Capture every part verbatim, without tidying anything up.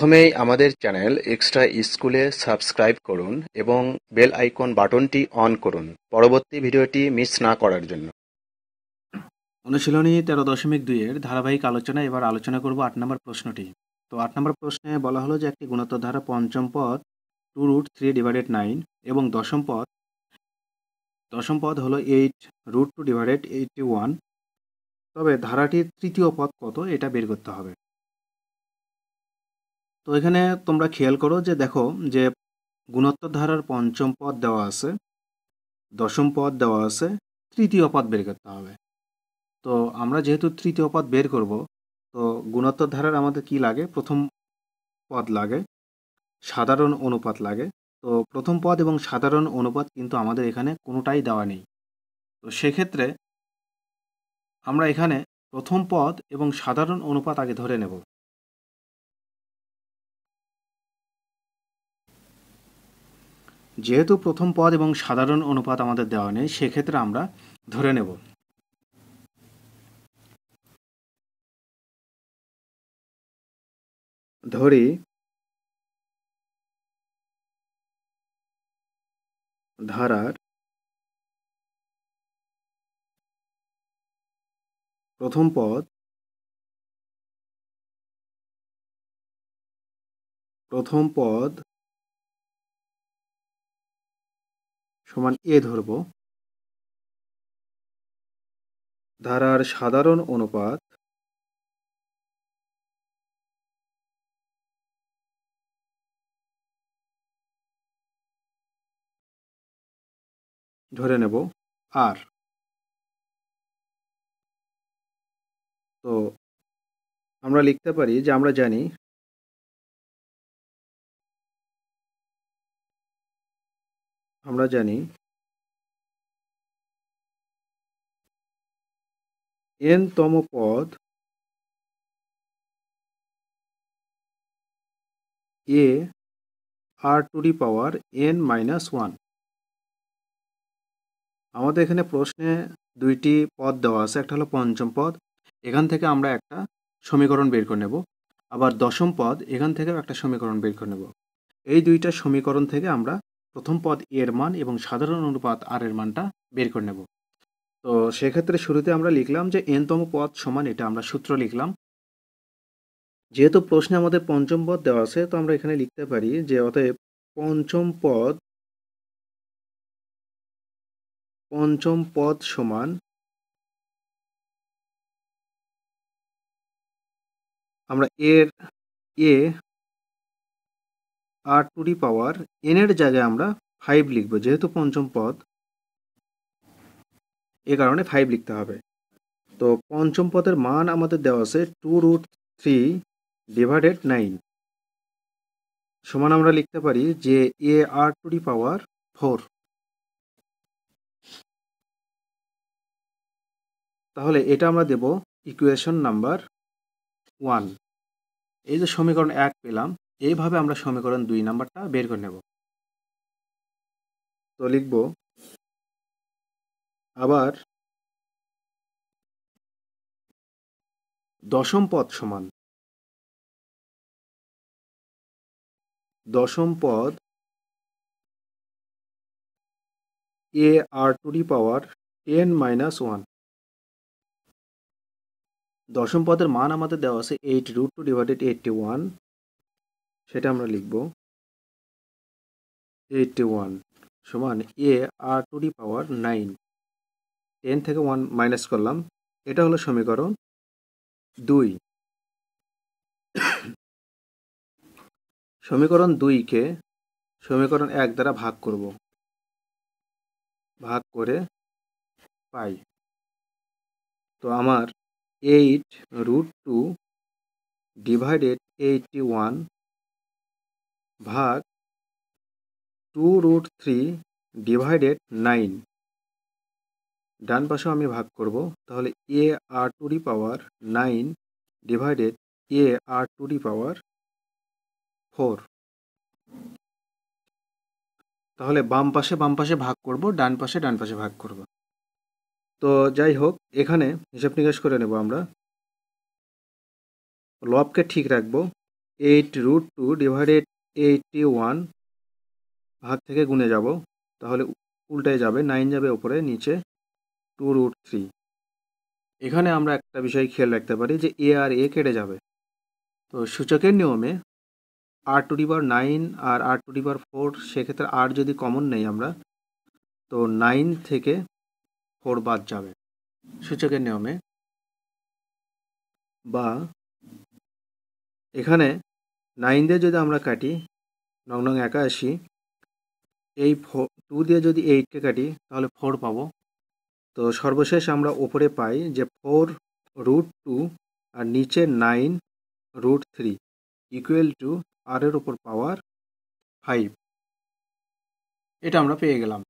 प्रथमेই আমাদের channel extra স্কুলে subscribe করুন এবং বেল আইকন বাটনটি অন করুন পরবর্তী ভিডিওটি মিস না করার জন্য। অনুশীলনী তেরো দশমিক দুই এর ধারাবাহিক আলোচনা এবার আলোচনা করব আট নম্বর প্রশ্নটি। তো আট নম্বর প্রশ্নে বলা হলো যে একটি গুণোত্তর ধারা পঞ্চম পদ two root three divided nine এবং দশম পদ দশম পদ হলো eight root two divided eighty one, তবে ধারাটির তৃতীয় পদ কত এটা বের করতে হবে। তো এখানে তোমরা খেয়াল করো যে দেখো যে গুণোত্তর ধারার পঞ্চম পদ দেওয়া আছে, দশম পদ দেওয়া আছে, তৃতীয় পদ বের করতে হবে। তো আমরা যেহেতু তৃতীয় পদ বের করব, তো গুণোত্তর ধারার আমাদের কি লাগে? প্রথম পদ লাগে, সাধারণ অনুপাত লাগে। তো প্রথম পদ এবং সাধারণ অনুপাত কিন্তু আমাদের এখানে কোনোটাই দেওয়া নেই। তো সেক্ষেত্রে আমরা এখানে প্রথম পদ এবং সাধারণ অনুপাত আগে ধরে নেব। যেহেতু প্রথম পদ এবং সাধারণ অনুপাত আমাদের দেওয়া নেই, সেক্ষেত্রে আমরা ধরে নেব ধরি ধারার প্রথম পদ প্রথম পদ সমান এ ধরব, ধারার সাধারণ অনুপাত ধরে নেব আর। তো আমরা লিখতে পারি যে আমরা জানি আমরা জানি n তম পদ a r to the power n minus one. আমাদের এখানে প্রশ্নে দুইটি পদ দেওয়া আছে, একটা হলো পঞ্চম পদ, এখান থেকে আমরা একটা সমীকরণ বের করে নেব, আবার দশম পদ, এখান থেকেও একটা সমীকরণ বের করে নেব। এই দুইটা সমীকরণ থেকে আমরা প্রথম পদ এর মান এবং সাধারণ অনুপাত আর এর মানটা বের করে নেব। তো সেক্ষেত্রে শুরুতে আমরা লিখলাম যে n তম পদ সমান, এটা আমরা সূত্র লিখলাম। যেহেতু প্রশ্নে আমাদের পঞ্চম পদ দেওয়া আছে, তো আমরা এখানে লিখতে পারি যে অতএব পঞ্চম পদ পঞ্চম পদ সমান, আমরা এর এ r to the power N এর জায়গায় আমরা ফাইভ লিখব, যেহেতু পঞ্চম পদ এ কারণে ফাইভ লিখতে হবে। তো পঞ্চম পদের মান আমাদের দেওয়া আছে two root three divided nine সমান, আমরা লিখতে পারি যে এ r to the power four. তাহলে এটা আমরা দেব ইকুয়েশন নাম্বার ওয়ান। এই যে সমীকরণ এক পেলাম, এইভাবে আমরা সমীকরণ দুই নাম্বারটা বের করে নেব। তো লিখব আবার দশম পদ সমান, দশম পদ a r to the power ten minus one. দশম পদের মান আমাদের দেওয়া আছে eight root two divided eighty one, সেটা আমরা লিখব এইটটি ওয়ান সমান a r to the power nine, ten থেকে ওয়ান মাইনাস করলাম। এটা হলো সমীকরণ দুই। সমীকরণ দুইকে সমীকরণ এক দ্বারা ভাগ করব, ভাগ করে পাই। তো আমার eight root two divided eighty one ভাগ two root three divided nine, ডান পাশেও আমি ভাগ করব। তাহলে a r to the power nine divided a r to the power four. তাহলে বাম পাশে বাম পাশে ভাগ করব, ডান পাশে ডান পাশে ভাগ করব। তো যাই হোক, এখানে হিসাব নিকাশ করে নেব, আমরা লবকে ঠিক রাখব। Eight root two divided eighty one भाग थे गुणे जाब तो उल्टे जाबे नाइन जाबे ऊपर नीचे टू रूट थ्री एखाने आमरा एक विषय खेल रखते पारी जे ए आर ए केटे जाबे तो सूचकेर नियमे आर टू डिवाइड नाइन और आर टू डिवाइड फोर से क्षेत्र में आर यदि कमन नहीं आमरा तो नाइन थेके फोर बाद जाबे सूचकेर नियमे बा एखाने नाइन दिये यदि आमरा काटी नंग नंग एकाशी ए फोर टू दिये यदि एट के काटी ताहले फोर पाबो तो सर्वशेष आमरा ऊपरे पाई जे फोर रूट टू और नीचे nine root three equal to r एर ऊपर पावर फाइव एटा आमरा पेये गेलाम।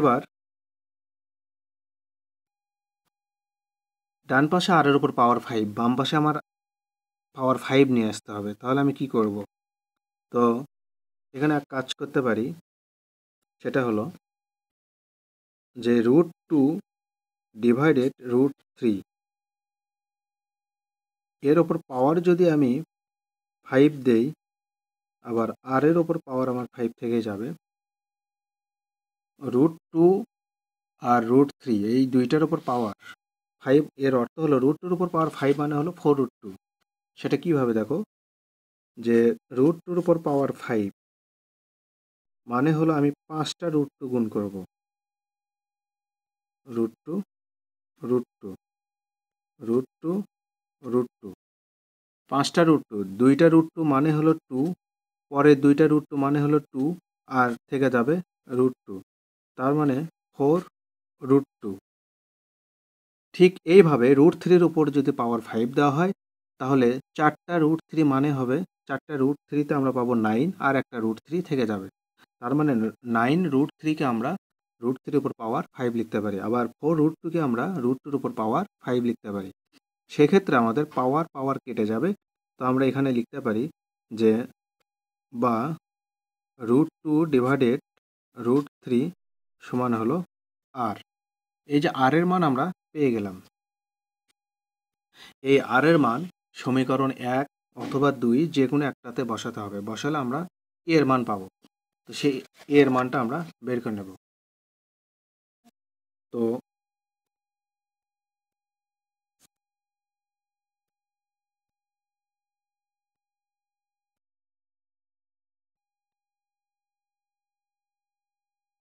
एबार डान पाशे आर एर ऊपर पावर फाइव बाम पाशे आमार पावर फाइव निये आसते हबे ताहले आमी कि करब तो एखाने एक काज करते पारी सेटा हलो जे root two divided root three एर ओपर पावर जदि आमी फाइव देई आबार आर एर ओपर पावर आमार फाइव थेके जाबे रूट टू आर रूट थ्री एई दुइटार ओपर पावर फाइव एर अर्थ हलो रूट टूर ओपर पावर फाइव माने हलो फोर रूट टू सेटा किभाबे देखो जे रूट टूर ओपर पावर फाइव माने हलो आमी पाँचटा रूट टू गुण करब root two root two root two root two पाँचटा रूट टू दुईटा रूट टू मान हलो टू पर दुईटा रूट टू मान हलो टू और थेके जाबे रूट टू तार माने फोर रूट टू ठीक एई भावे रूट थ्रीर ऊपर जो पावर फाइव देवा हय ताहले चारटा रूट थ्री मान हबे चारटा रूट थ्रीते आमरा पाबो नाइन और एक रूट थ्री थेके जाबे तार माने नाइन रूट थ्री के आमरा रूट थ्री ऊपर पावर फाइव लिखते पारी आबार फोर रूट टू के आमरा रूट टूर ऊपर पावर फाइव लिखते पारी से क्षेत्र में पावर पावर केटे जाबे तो आमरा एखाने लिखते पारी जे बा root two divided root three समान हलो आर एई जे आर एर मान आमरा पेये गेलाम। एई आर एर मान समीकरण एक अथवा दुई जे कोनो एकटाते बसाते हबे बसाले आमरा एर मान पाबो तो सेई एर मानटा आमरा बेर करे नेब तो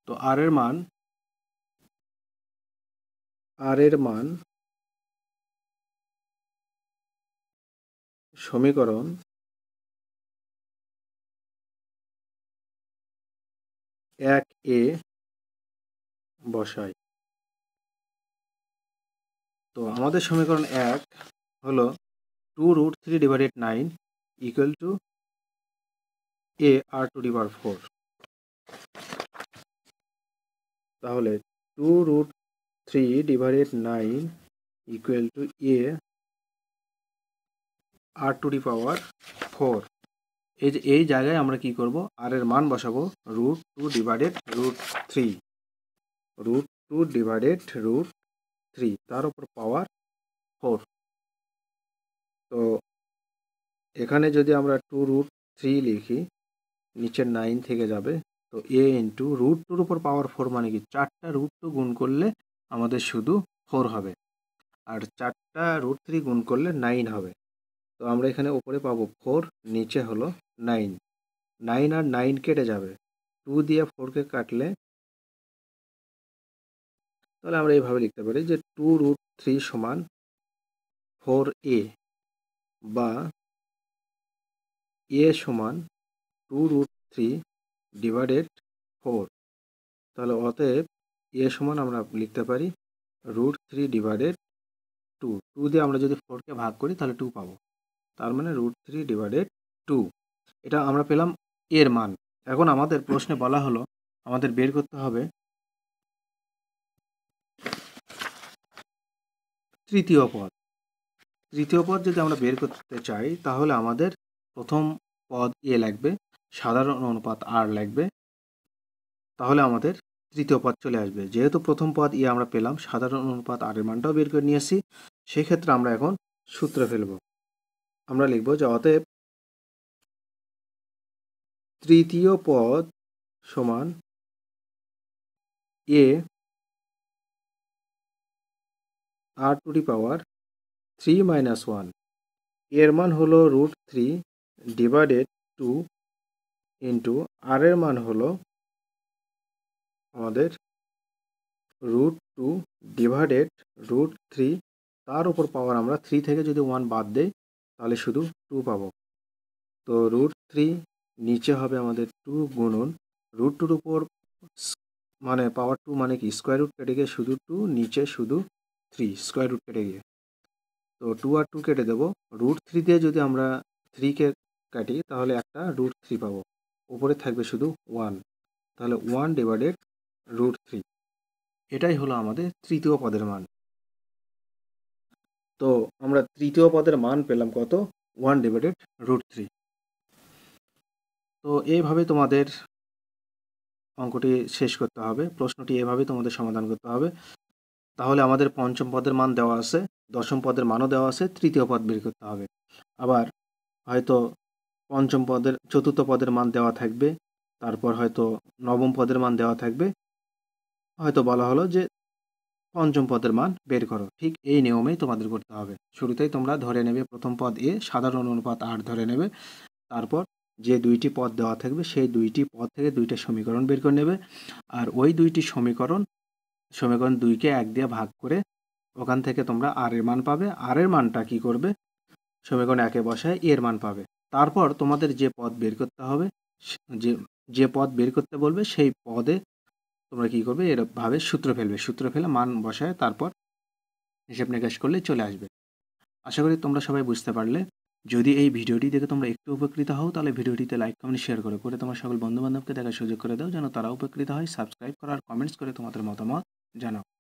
तो आर एर मान आर एर मान समीकरण एक ए बसाई तो हमारे समीकरण एक हलो two root three divided nine equal to a r to divide four ताहले two root three divided nine equal to a r to the power four ये जगह आमरा कि करब आर एर मान बसाबो root two divided root three root two divided root three तार ऊपर पावर फोर तो एखाने जदि आमरा टू रूट थ्री लिखी नीचे नाइन थेके जाबे तो ए इंटू रूट टूर ऊपर पावर फोर माने कि चारटा रूट टू गुण करले आमादेर शुधु फोर हबे और चारटा रूट थ्री गुण करले नाइन हबे तो आमरा एखाने ऊपरे पाबो फोर नीचे हलो नाइन नाइन और नाइन केटे जाबे टू दिए फोर के काटले তাহলে আমরা এইভাবে লিখতে পারি যে টু রুট থ্রি সমান ফোর এ বা এ সমান two root three divided four তাহলে অতএব এ সমান আমরা লিখতে পারি root three divided two two দিয়ে আমরা যদি ফোরকে ভাগ করি তাহলে টু পাবো তার মানে রুট থ্রি ডিভাইডেড টু এটা আমরা পেলাম এর মান। এখন আমাদের প্রশ্নে বলা হলো আমাদের বের করতে হবে তৃতীয় পদ তৃতীয় পদ যদি আমরা বের করতে চাই তাহলে আমাদের প্রথম পদ এ লাগবে সাধারণ অনুপাত আর লাগবে তাহলে আমাদের তৃতীয় পদ চলে আসবে যেহেতু প্রথম পদ এ আমরা পেলাম সাধারণ অনুপাত আর এর মানটাও বের করে নিয়েছি সেই ক্ষেত্রে আমরা এখন সূত্র ফেলব আমরা লিখব যে অতএব তৃতীয় পদ সমান a r to the power three minus one এর মান হলো root three divided two into r এর মান হলো আমাদের root two divided root three তার উপর পাওয়ার আমরা three থেকে যদি one বাদ দেই তাহলে শুধু two পাবো তো root three নিচে হবে আমাদের two গুণন root two এর উপর মানে পাওয়ার two মানে কি স্কয়ার রুট কেটে গিয়ে শুধু two নিচে শুধু three স্কয়ার রুট কেটে গিয়ে তো two আর two কেটে দেব root three দিয়ে যদি আমরা three কে কাটি তাহলে একটা root three পাবো উপরে থাকবে শুধু one তাহলে one divided root three এটাই হলো আমাদের তৃতীয় পদের মান তো আমরা তৃতীয় পদের মান পেলাম কত one divided root three তো এইভাবে তোমাদের অঙ্কটি শেষ করতে হবে প্রশ্নটি এইভাবে তোমাদের সমাধান করতে হবে তাহলে আমাদের পঞ্চম পদের মান দেওয়া আছে দশম পদের মানও দেওয়া আছে তৃতীয় পদ বের করতে হবে আবার হয়তো পঞ্চম পদের চতুর্থ পদের মান দেওয়া থাকবে তারপর হয়তো নবম পদের মান দেওয়া থাকবে হয়তো বলা হলো যে পঞ্চম পদের মান বের করো ঠিক এই নিয়মেই তোমাদের করতে হবে শুরুতেই তোমরা ধরে নেবে প্রথম পদ এ সাধারণ অনুপাত আট ধরে নেবে তারপর যে দুইটি পদ দেওয়া থাকবে সেই দুইটি পদ থেকে দুইটা সমীকরণ বের করে নেবে আর ওই দুইটি সমীকরণ সমীকরণ দুই কে এক দিয়ে ভাগ করে ওখান থেকে তোমরা আর এর মান পাবে আর এর মানটা কি করবে সমীকরণ এক এ বসায় এর মান পাবে তারপর তোমাদের যে পদ বের করতে হবে যে যে পদ বের করতে বলবে সেই পদে তোমরা কি করবে এর ভাবে সূত্র ফেলবে সূত্র ফেলে মান বসায় তারপর হিসাব নিকাশ করলে চলে আসবে আশা করি তোমরা সবাই বুঝতে পারলে যদি এই ভিডিওটি দেখে তোমরা একটু উপকৃত হও তাহলে ভিডিওটিতে লাইক কমেন্ট শেয়ার করে করে তোমার সকল বন্ধু বান্ধবকে দেখার সুযোগ করে দাও যেন তারা উপকৃত হয় সাবস্ক্রাইব করার কমেন্টস করে তোমাদের মতামত জানাও